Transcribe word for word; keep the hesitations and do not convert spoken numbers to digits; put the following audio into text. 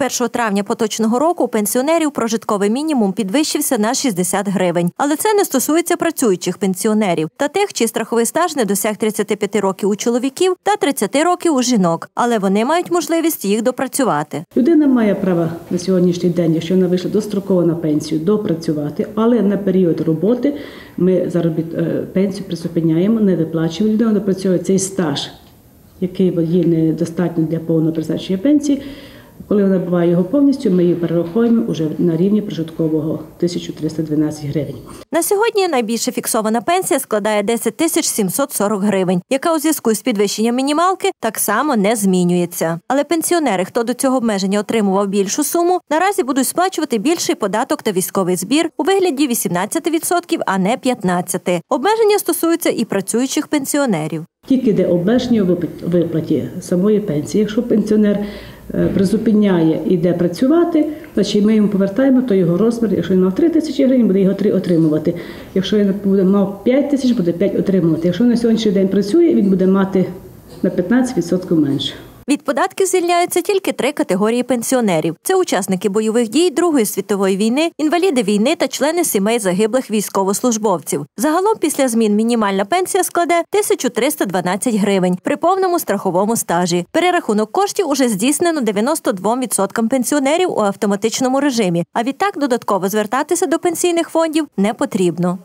першого травня поточного року у пенсіонерів прожитковий мінімум підвищився на шістдесят гривень. Але це не стосується працюючих пенсіонерів та тих, чий страховий стаж не досяг тридцяти п'яти років у чоловіків та тридцяти років у жінок. Але вони мають можливість їх допрацювати. Людина має право на сьогоднішній день, якщо вона вийшла достроково на пенсію, допрацювати, але на період роботи ми пенсію призупиняємо, не виплачуємо. Людина допрацьовує цей стаж, який є недостатньо для повного призначення пенсії. Коли вона набуває його повністю, ми її перераховуємо уже на рівні прожиткового тисячу триста дванадцять гривень. На сьогодні найбільше фіксована пенсія складає десять тисяч сімсот сорок гривень, яка у зв'язку з підвищенням мінімалки так само не змінюється. Але пенсіонери, хто до цього обмеження отримував більшу суму, наразі будуть сплачувати більший податок та військовий збір у вигляді вісімнадцяти відсотків, а не п'ятнадцяти відсотків. Обмеження стосуються і працюючих пенсіонерів. Тільки йде обмеження у виплаті самої пенсії. Якщо пенсіонер призупиняє і йде працювати, значить ми йому повертаємо, то його розмір, якщо він мав три тисячі гривень, буде його три отримувати. Якщо він мав п'ять тисяч, буде п'ять отримувати. Якщо на сьогоднішній день працює, він буде мати на п'ятнадцять відсотків менше. Від податків звільняються тільки три категорії пенсіонерів. Це учасники бойових дій, Другої світової війни, інваліди війни та члени сімей загиблих військовослужбовців. Загалом після змін мінімальна пенсія складе тисячу триста дванадцять гривень при повному страховому стажі. Перерахунок коштів уже здійснено дев'яноста двом відсоткам пенсіонерів у автоматичному режимі, а відтак додатково звертатися до пенсійних фондів не потрібно.